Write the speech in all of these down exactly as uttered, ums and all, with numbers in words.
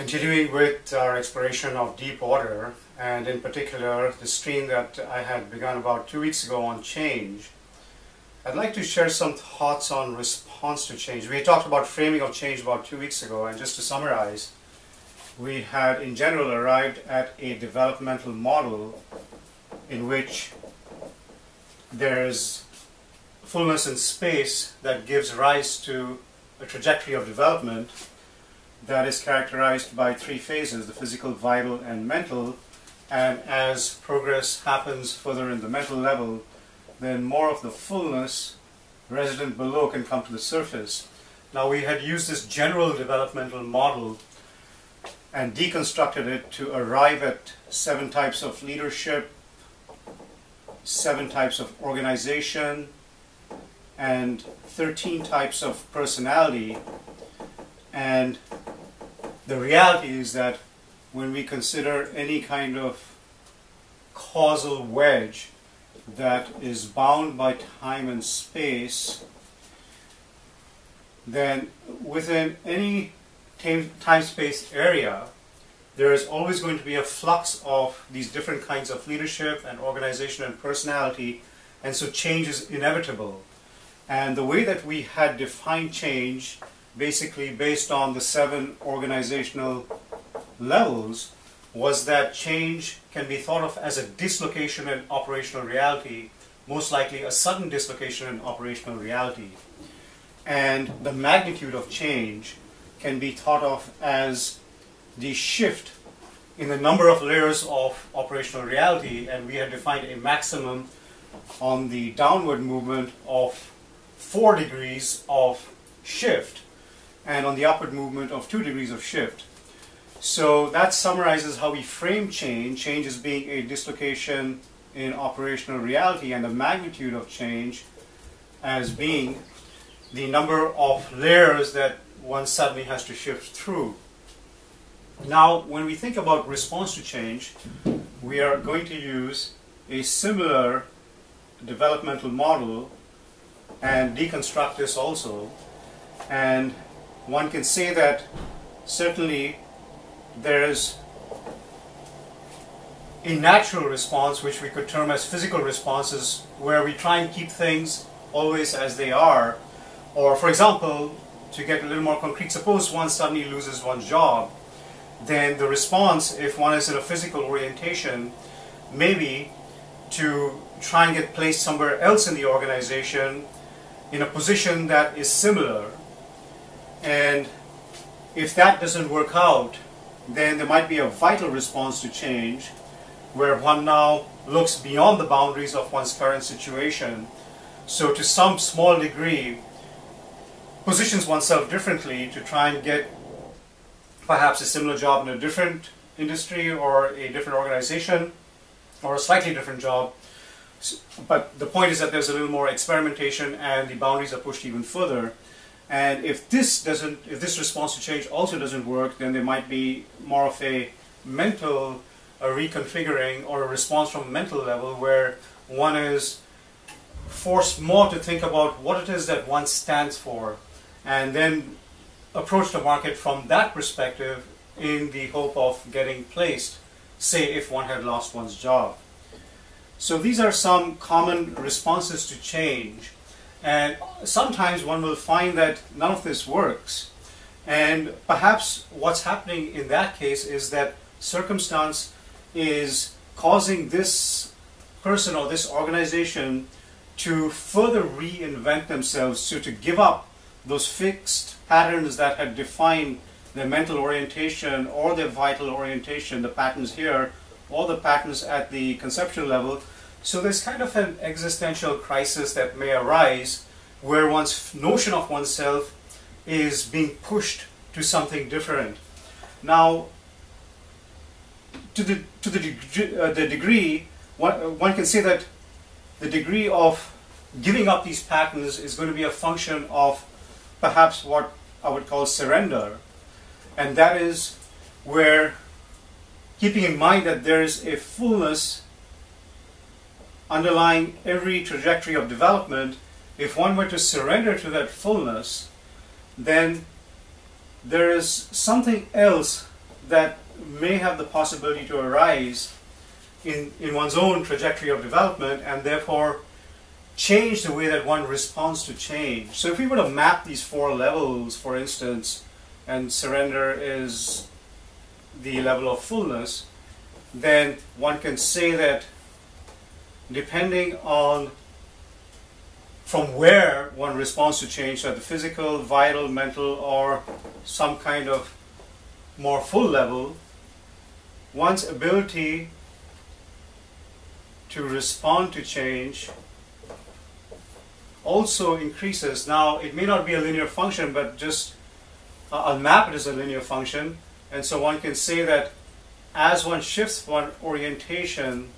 Continuing with our exploration of deep order, and in particular the stream that I had begun about two weeks ago on change, I'd like to share some thoughts on response to change. We talked about framing of change about two weeks ago, and just to summarize, we had in general arrived at a developmental model in which there's fullness in space that gives rise to a trajectory of development that is characterized by three phases, the physical, vital, and mental. And as progress happens further in the mental level, then more of the fullness resident below can come to the surface. Now, we had used this general developmental model and deconstructed it to arrive at seven types of leadership, seven types of organization, and thirteen types of personality. And the reality is that when we consider any kind of causal wedge that is bound by time and space, then within any time-space area, there is always going to be a flux of these different kinds of leadership and organization and personality, and so change is inevitable. And the way that we had defined change, basically based on the seven organizational levels, was that change can be thought of as a dislocation in operational reality, most likely a sudden dislocation in operational reality. And the magnitude of change can be thought of as the shift in the number of layers of operational reality, and we have defined a maximum on the downward movement of four degrees of shift and on the upward movement of two degrees of shift. So that summarizes how we frame change, change as being a dislocation in operational reality, and the magnitude of change as being the number of layers that one suddenly has to shift through. Now, when we think about response to change, we are going to use a similar developmental model and deconstruct this also. And one can say that certainly there is a natural response, which we could term as physical responses, where we try and keep things always as they are. Or, for example, to get a little more concrete, suppose one suddenly loses one's job, then the response, if one is in a physical orientation, may be to try and get placed somewhere else in the organization in a position that is similar. And if that doesn't work out, then there might be a vital response to change, where one now looks beyond the boundaries of one's current situation, so to some small degree positions oneself differently to try and get perhaps a similar job in a different industry or a different organization or a slightly different job. But the point is that there's a little more experimentation and the boundaries are pushed even further. And if this doesn't, if this response to change also doesn't work, then there might be more of a mental a reconfiguring or a response from a mental level, where one is forced more to think about what it is that one stands for, and then approach the market from that perspective in the hope of getting placed, say if one had lost one's job. So these are some common responses to change. And sometimes one will find that none of this works. And perhaps what's happening in that case is that circumstance is causing this person or this organization to further reinvent themselves, so to give up those fixed patterns that had defined their mental orientation or their vital orientation, the patterns here or the patterns at the conceptual level. So there's kind of an existential crisis that may arise, where one's notion of oneself is being pushed to something different. Now, to the, to the, deg uh, the degree, one, uh, one can say that the degree of giving up these patterns is going to be a function of perhaps what I would call surrender. And that is where, keeping in mind that there is a fullness underlying every trajectory of development, if one were to surrender to that fullness, then there is something else that may have the possibility to arise in, in one's own trajectory of development, and therefore change the way that one responds to change. So if we were to map these four levels, for instance, and surrender is the level of fullness, then one can say that depending on from where one responds to change, so at the physical, vital, mental, or some kind of more full level, one's ability to respond to change also increases. Now, it may not be a linear function, but just uh, I'll map it as a linear function, and so one can say that as one shifts one orientation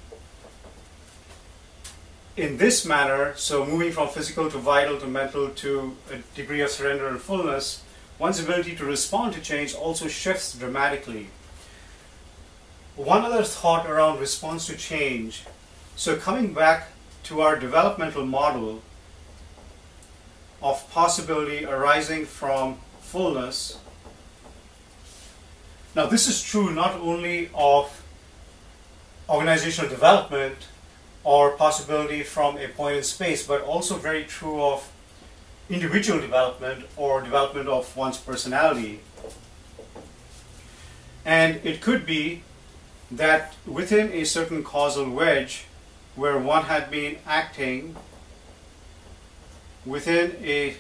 in this manner, so moving from physical to vital to mental to a degree of surrender and fullness, one's ability to respond to change also shifts dramatically. One other thought around response to change. So coming back to our developmental model of possibility arising from fullness. Now, this is true not only of organizational development or possibility from a point in space, but also very true of individual development or development of one's personality. And it could be that within a certain causal wedge where one had been acting within a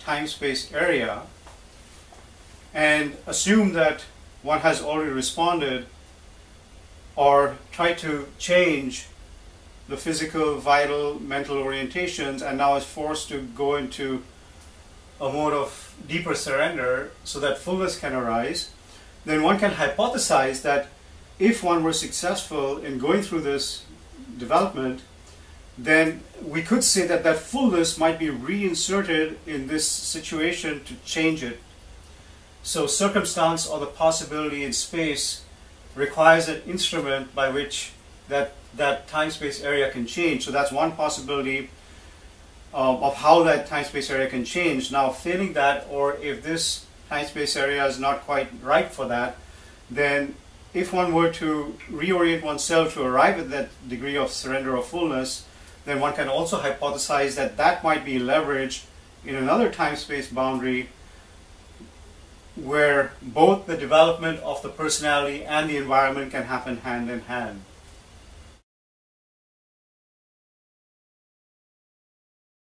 time-space area, and assume that one has already responded or tried to change the physical, vital, mental orientations, and now is forced to go into a mode of deeper surrender so that fullness can arise, then one can hypothesize that if one were successful in going through this development, then we could say that that fullness might be reinserted in this situation to change it. So circumstance or the possibility in space requires an instrument by which that that time-space area can change. So that's one possibility um, of how that time-space area can change. Now, failing that, or if this time-space area is not quite right for that, then if one were to reorient oneself to arrive at that degree of surrender or fullness, then one can also hypothesize that that might be leveraged in another time-space boundary where both the development of the personality and the environment can happen hand in hand.